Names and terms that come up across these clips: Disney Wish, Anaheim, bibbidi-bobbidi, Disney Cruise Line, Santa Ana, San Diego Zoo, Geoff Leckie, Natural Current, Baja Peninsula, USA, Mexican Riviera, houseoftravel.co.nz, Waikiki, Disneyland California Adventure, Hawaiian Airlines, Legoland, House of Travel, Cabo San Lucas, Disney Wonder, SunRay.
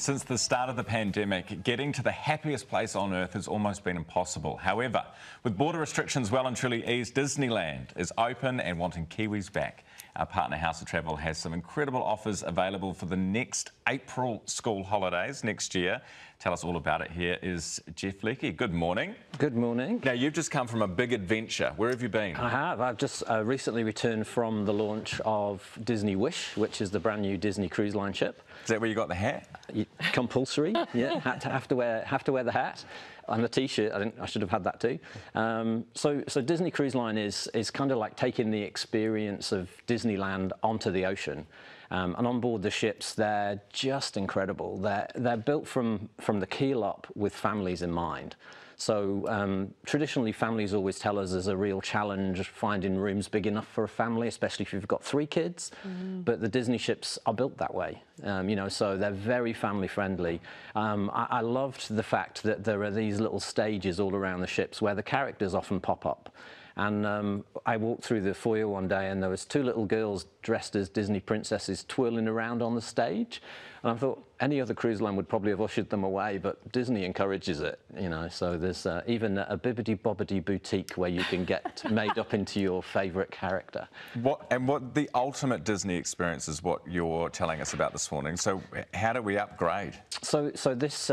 Since the start of the pandemic, getting to the happiest place on earth has almost been impossible. However, with border restrictions well and truly eased, Disneyland is open and wanting Kiwis back. Our partner House of Travel has some incredible offers available for the next April school holidays next year. Tell us all about it. Here is Geoff Leckie. Good morning. Good morning. Now, you've just come from a big adventure. Where have you been? I have. I've just recently returned from the launch of Disney Wish, which is the brand new Disney Cruise Line ship. Is that where you got the hat? Compulsory, yeah. Have to wear the hat and the T-shirt. I think I should have had that too. So Disney Cruise Line is kind of like taking the experience of Disneyland onto the ocean. And on board the ships, they're just incredible. They're built from the keel up with families in mind. So traditionally, families always tell us there's a real challenge finding rooms big enough for a family, especially if you've got 3 kids. Mm. But the Disney ships are built that way, you know, so they're very family friendly. I loved the fact that there are these little stages all around the ships where the characters often pop up. And I walked through the foyer one day and there was 2 little girls dressed as Disney princesses twirling around on the stage. And I thought any other cruise line would probably have ushered them away, but Disney encourages it, you know. So there's even a bibbidi-bobbidi boutique where you can get made up into your favourite character. What the ultimate Disney experience is what you're telling us about this morning. So how do we upgrade? So this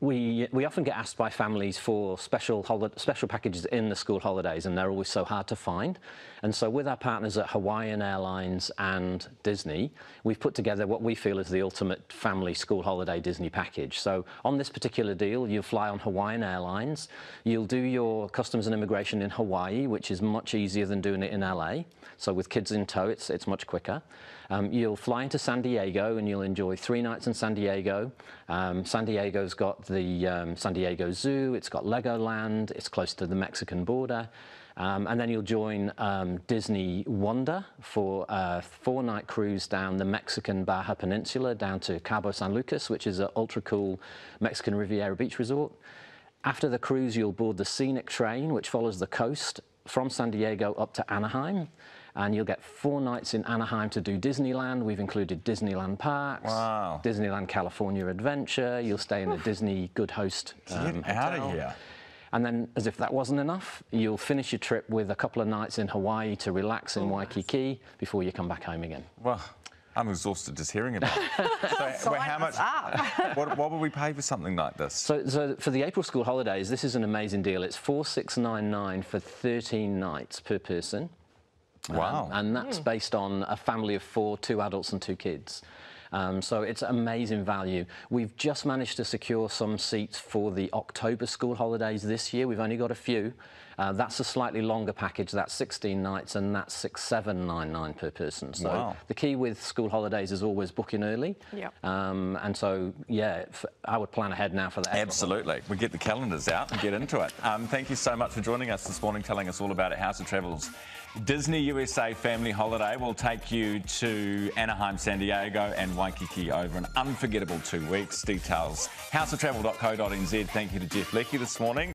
we often get asked by families for special packages in the school holidays. And they're always so hard to find. And so with our partners at Hawaiian Airlines and Disney, we've put together what we feel is the ultimate family school holiday Disney package. So on this particular deal, you'll fly on Hawaiian Airlines, you'll do your customs and immigration in Hawaii, which is much easier than doing it in LA. So with kids in tow, it's much quicker. You'll fly into San Diego and you'll enjoy 3 nights in San Diego. San Diego's got the San Diego Zoo, it's got Legoland, it's close to the Mexican border. And then you'll join Disney Wonder for a 4-night cruise down the Mexican Baja Peninsula down to Cabo San Lucas, which is an ultra cool Mexican Riviera beach resort. After the cruise, you'll board the scenic train, which follows the coast from San Diego up to Anaheim. And you'll get 4 nights in Anaheim to do Disneyland. We've included Disneyland Parks, wow. Disneyland California Adventure. You'll stay in the Disney Good Host Get out of here. And then, as if that wasn't enough, you'll finish your trip with a couple of nights in Hawaii to relax in Waikiki before you come back home again. Well, I'm exhausted just hearing about it. So, how much? What would we pay for something like this? So for the April school holidays, this is an amazing deal. It's $4,699 for 13 nights per person. Wow. And that's based on a family of 4, 2 adults and 2 kids. So it's amazing value. We've just managed to secure some seats for the October school holidays this year. We've only got a few. That's a slightly longer package. That's 16 nights and that's $6,799 per person. So wow. The key with school holidays is always booking early. Yep. And so, yeah, I would plan ahead now for that. Absolutely. We get the calendars out and get into it. Thank you so much for joining us this morning, telling us all about it. House of Travel's Disney USA Family Holiday will take you to Anaheim, San Diego and Waikiki over an unforgettable 2 weeks. Details houseoftravel.co.nz. Thank you to Geoff Leckie this morning.